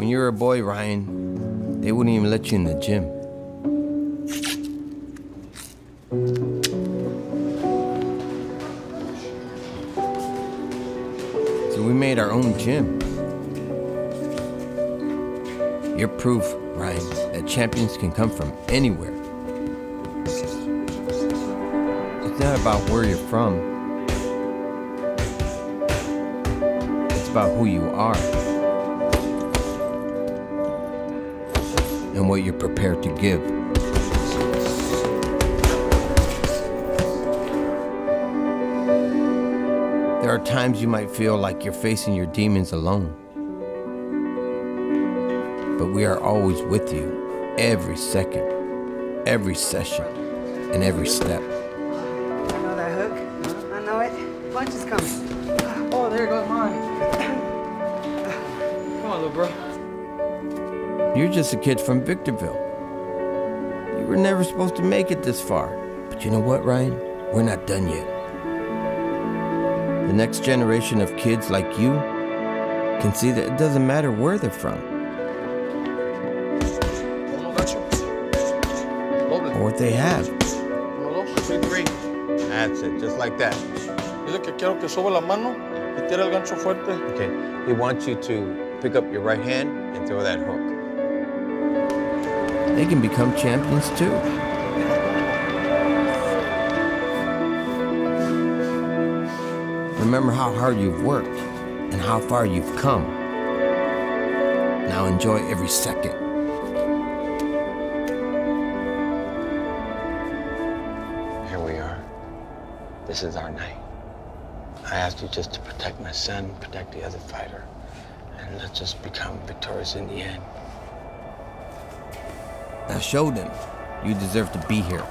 When you were a boy, Ryan, they wouldn't even let you in the gym. So we made our own gym. You're proof, Ryan, that champions can come from anywhere. It's not about where you're from. It's about who you are. And what you're prepared to give. There are times you might feel like you're facing your demons alone. But we are always with you, every second, every session, and every step. I know that hook. I know it. Punch is coming. Oh, there goes mine. Come on, little bro. You're just a kid from Victorville. You were never supposed to make it this far. But you know what, Ryan? We're not done yet. The next generation of kids like you can see that it doesn't matter where they're from. Or what they have. That's it, just like that. Okay, he wants you to pick up your right hand and throw that hook. They can become champions too. Remember how hard you've worked and how far you've come. Now enjoy every second. This is our night. I asked you just to protect my son, protect the other fighter, and let's just become victorious in the end. Now show them you deserve to be here.